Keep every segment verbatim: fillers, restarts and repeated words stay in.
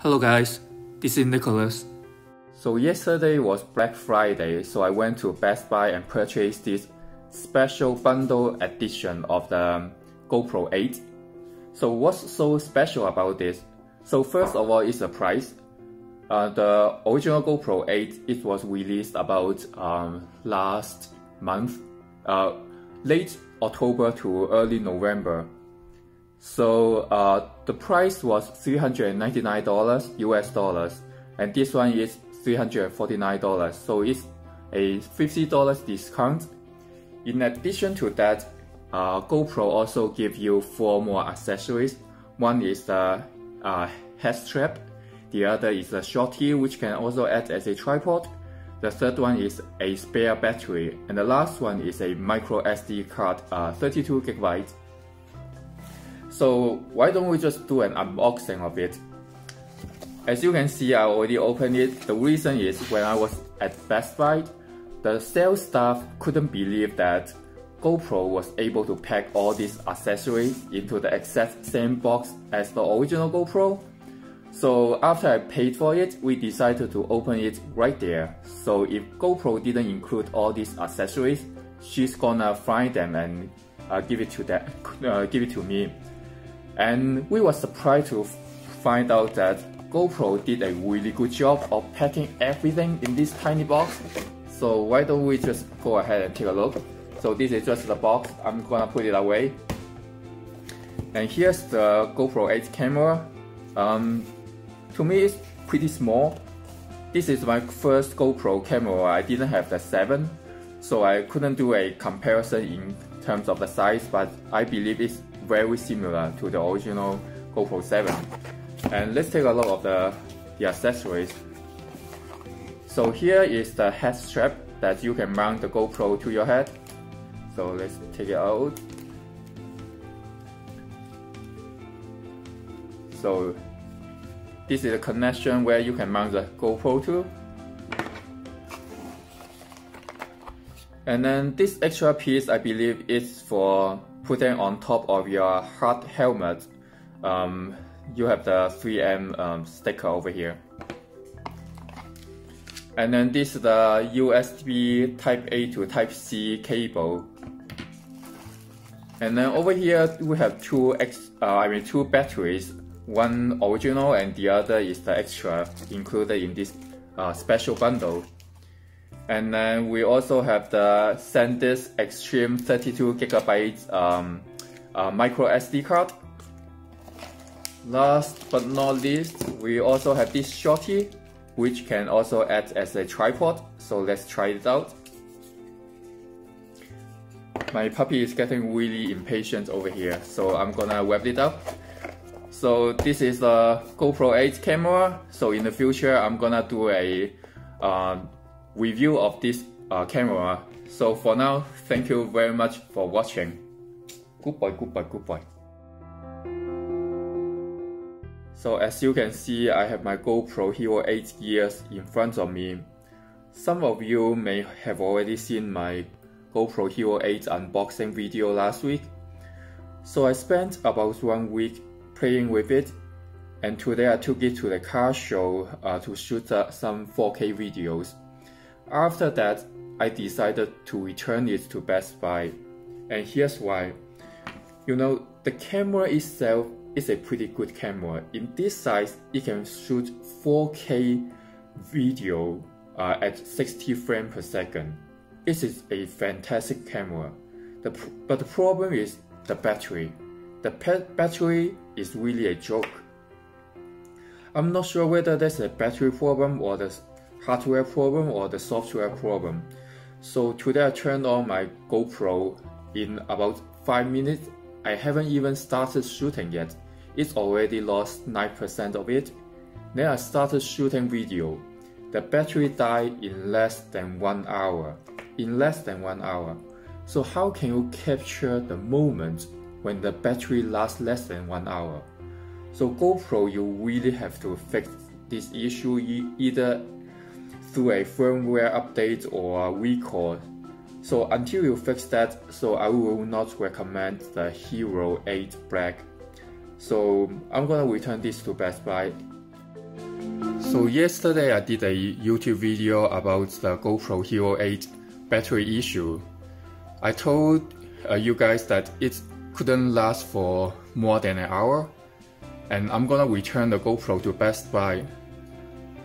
Hello guys, this is Nicholas. So yesterday was Black Friday, so I went to Best Buy and purchased this special bundle edition of the GoPro eight. So what's so special about this? So first of all, it's the price. Uh, the original GoPro eight, it was released about um, last month, uh, late October to early November. So uh, the price was three hundred ninety-nine U S dollars, and this one is three hundred forty-nine dollars, so it's a fifty dollar discount. In addition to that, uh, GoPro also gives you four more accessories. One is the uh, head strap, the other is a shorty which can also act as a tripod, the third one is a spare battery, and the last one is a micro S D card, uh, thirty-two gigabytes. So why don't we just do an unboxing of it? As you can see, I already opened it. The reason is when I was at Best Buy, the sales staff couldn't believe that GoPro was able to pack all these accessories into the exact same box as the original GoPro. So after I paid for it, we decided to open it right there. So if GoPro didn't include all these accessories, she's gonna find them and uh, give it to that, uh, give it to me. And we were surprised to find out that GoPro did a really good job of packing everything in this tiny box. So why don't we just go ahead and take a look. So this is just the box, I'm gonna put it away. And here's the GoPro eight camera. Um, to me it's pretty small. This is my first GoPro camera, I didn't have the seven. So I couldn't do a comparison in terms of the size, but I believe it's very similar to the original GoPro seven. And let's take a look of the, the accessories. So here is the head strap that you can mount the GoPro to your head. So let's take it out. So this is a connection where you can mount the GoPro to. And then this extra piece, I believe, is for putting on top of your hard helmet. Um, you have the three M um, sticker over here. And then this is the U S B Type A to Type C cable. And then over here we have two ex uh, I mean two batteries, one original and the other is the extra included in this uh, special bundle. And then we also have the SanDisk Extreme thirty-two gigabyte um, uh, micro S D card. Last but not least, we also have this shorty, which can also act as a tripod. So let's try it out. My puppy is getting really impatient over here, so I'm gonna wrap it up. So this is the GoPro eight camera. So in the future, I'm gonna do a uh, review of this uh, camera. So for now, thank you very much for watching. Good boy, good boy, good boy. So as you can see, I have my GoPro HERO eight gears in front of me. Some of you may have already seen my GoPro HERO eight unboxing video last week. So I spent about one week playing with it, and today I took it to the car show uh, to shoot uh, some four K videos. After that, I decided to return it to Best Buy, and here's why. You know, the camera itself is a pretty good camera. In this size, it can shoot four K video uh, at sixty frames per second. This is a fantastic camera. The pr but the problem is the battery. The battery is really a joke. I'm not sure whether there's a battery problem or the hardware problem or the software problem. So today I turned on my GoPro. In about five minutes, I haven't even started shooting yet. It's already lost nine percent of it. Then I started shooting video. The battery died in less than one hour. In less than one hour. So how can you capture the moment when the battery lasts less than one hour? So GoPro, you really have to fix this issue either through a firmware update or a recall. So until you fix that, so I will not recommend the HERO eight Black. So I'm gonna return this to Best Buy. So yesterday I did a YouTube video about the GoPro HERO eight battery issue. I told uh, you guys that it couldn't last for more than an hour, and I'm gonna return the GoPro to Best Buy.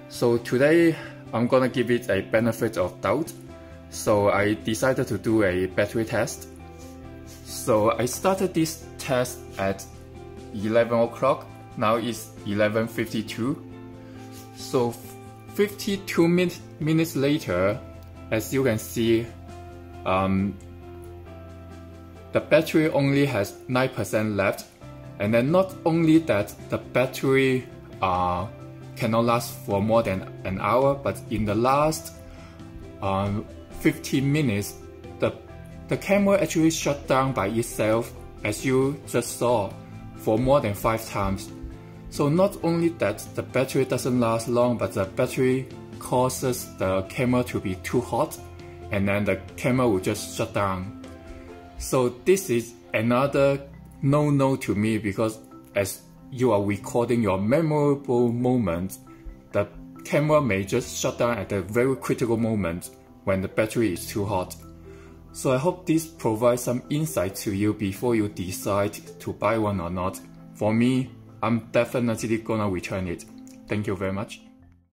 So today I'm gonna give it a benefit of doubt, so I decided to do a battery test. So I started this test at eleven o'clock, now it's eleven fifty-two. So fifty-two min minutes later, as you can see, um, the battery only has nine percent left. And then not only that, the battery uh, cannot last for more than an hour, but in the last um, fifteen minutes, the, the camera actually shut down by itself, as you just saw, for more than five times. So not only that, the battery doesn't last long, but the battery causes the camera to be too hot, and then the camera will just shut down. So this is another no-no to me, because as you are recording your memorable moment, the camera may just shut down at a very critical moment when the battery is too hot. So I hope this provides some insight to you before you decide to buy one or not. For me, I'm definitely gonna return it. Thank you very much.